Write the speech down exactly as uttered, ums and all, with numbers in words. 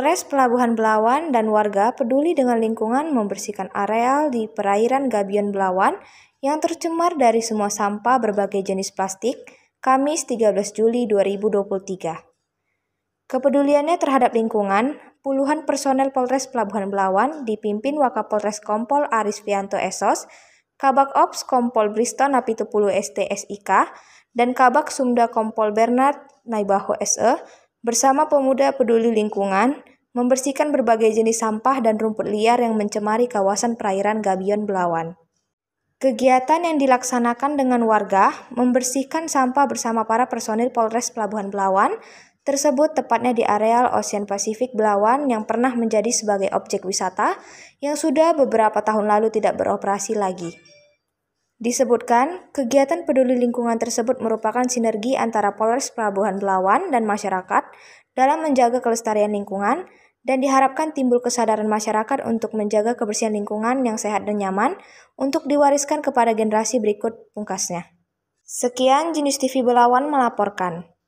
Polres Pelabuhan Belawan dan warga peduli dengan lingkungan membersihkan areal di perairan Gabion Belawan yang tercemar dari semua sampah berbagai jenis plastik, Kamis tiga belas Juli dua ribu dua puluh tiga. Kepeduliannya terhadap lingkungan, puluhan personel Polres Pelabuhan Belawan dipimpin Wakapolres Kompol Aris Vianto Esos, Kabag Ops Kompol Briston Napitupulu S T S I K, dan Kabag Sumda Kompol Bernard Naibaho S E bersama pemuda peduli lingkungan membersihkan berbagai jenis sampah dan rumput liar yang mencemari kawasan perairan Gabion Belawan. Kegiatan yang dilaksanakan dengan warga membersihkan sampah bersama para personil Polres Pelabuhan Belawan tersebut tepatnya di areal Ocean Pacific Belawan yang pernah menjadi sebagai objek wisata yang sudah beberapa tahun lalu tidak beroperasi lagi. Disebutkan, kegiatan peduli lingkungan tersebut merupakan sinergi antara Polres Pelabuhan Belawan dan masyarakat dalam menjaga kelestarian lingkungan dan diharapkan timbul kesadaran masyarakat untuk menjaga kebersihan lingkungan yang sehat dan nyaman untuk diwariskan kepada generasi berikut pungkasnya. Sekian, Genews T V Belawan melaporkan.